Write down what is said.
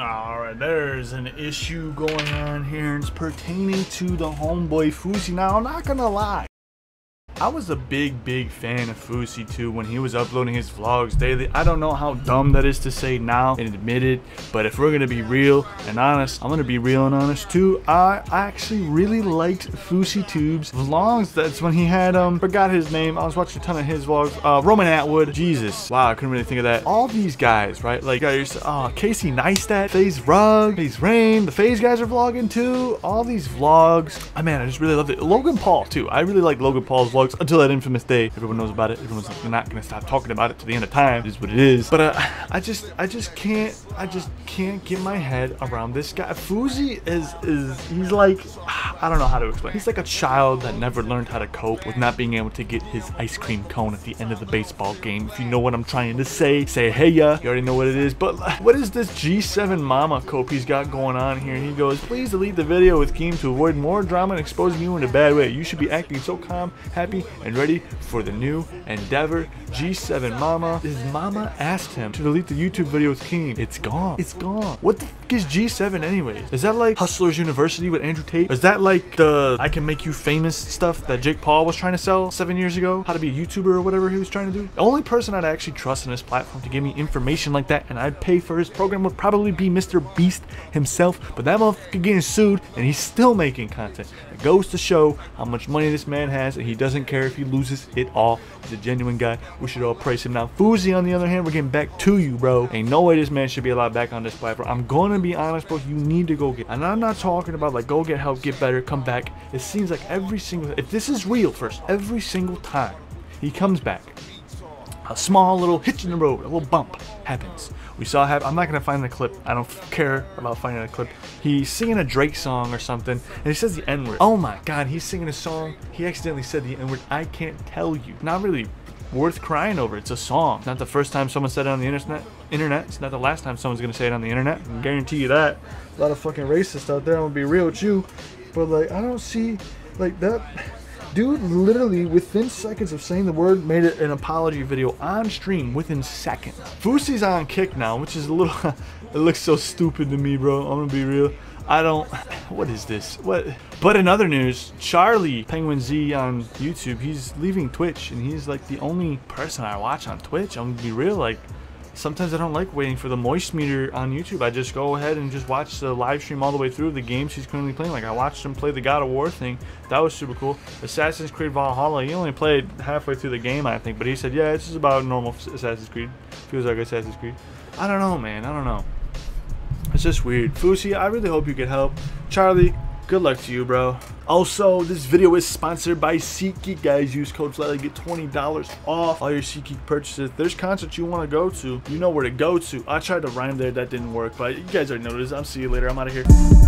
All right, there's an issue going on here. It's pertaining to the homeboy Fousey. Now, I'm not gonna lie, I was a big fan of Fousey too when he was uploading his vlogs daily. I don't know how dumb that is to say now and admit it, but if we're gonna be real and honest, I'm gonna be real and honest too. I actually really liked Fousey Tube's vlogs. That's when he had forgot his name. I was watching a ton of his vlogs. Roman Atwood, Jesus, wow, I couldn't really think of that. All these guys, right? Like Casey Neistat, FaZe Rug, FaZe Rain. The FaZe guys are vlogging too. All these vlogs. Oh man, I just really loved it. Logan Paul too. I really like Logan Paul's vlogs. Until that infamous day, everyone knows about it. Everyone's not gonna stop talking about it to the end of time. It is what it is. But I just can't get my head around this guy. Fousey is he's like, I don't know how to explain. He's like a child that never learned how to cope with not being able to get his ice cream cone at the end of the baseball game. If you know what I'm trying to say, say hey ya. You already know what it is. But what is this G7 mama cope he's got going on here? And he goes, please delete the video with Keem to avoid more drama and exposing you in a bad way. You should be acting so calm, happy, and ready for the new endeavor. G7 mama. His mama asked him to delete the YouTube video with Keem. It's gone. It's gone. What the fuck is G7 anyways? Is that like Hustlers University with Andrew Tate? Is that like the I can make you famous stuff that Jake Paul was trying to sell 7 years ago? How to be a YouTuber or whatever he was trying to do? The only person I'd actually trust in this platform to give me information like that and I'd pay for his program would probably be MrBeast himself. But that motherfucker getting sued and he's still making content. It goes to show how much money this man has and he doesn't care if he loses it all. He's a genuine guy. We should all praise him. Now Fousey, on the other hand, we're getting back to you, bro. Ain't no way this man should be allowed back on this platform. I'm gonna be honest, bro. You need to go get, and I'm not talking about like go get help, get better, come back. It seems like every single, if this is real, first, every single time he comes back, a small little hitch in the road, a little bump happens. We saw have, I'm not gonna find the clip. I don't care about finding a clip. He's singing a Drake song or something and he says the n-word. Oh my god, he's singing a song, he accidentally said the n-word. I can't tell you. Not really worth crying over. It's a song. It's not the first time someone said it on the internet. It's not the last time someone's gonna say it on the internet. I can guarantee you that. A lot of fucking racists out there, I'm gonna be real with you, but like I don't see like that. Dude literally within seconds of saying the word made it an apology video on stream within seconds. Fousey's on kick now, which is a little it looks so stupid to me, bro. I'm gonna be real. I don't, what is this? What? But in other news, Charlie Penguin Z on YouTube, he's leaving Twitch and he's like the only person I watch on Twitch. I'm gonna be real, like sometimes I don't like waiting for the moist meter on YouTube. I just go ahead and just watch the live stream all the way through of the games he's currently playing. Like I watched him play the God of War thing. That was super cool. Assassin's Creed Valhalla, he only played halfway through the game, I think, but he said, yeah, it's just about normal Assassin's Creed. Feels like Assassin's Creed. I don't know, man, I don't know. It's just weird. Fousey, I really hope you get help. Charlie, good luck to you, bro. Also, this video is sponsored by SeatGeek, guys. Use code Flatley, get $20 off all your SeatGeek purchases. There's concerts you want to go to, you know where to go to. I tried to rhyme there, that didn't work, but you guys already know this. I'll see you later. I'm out of here.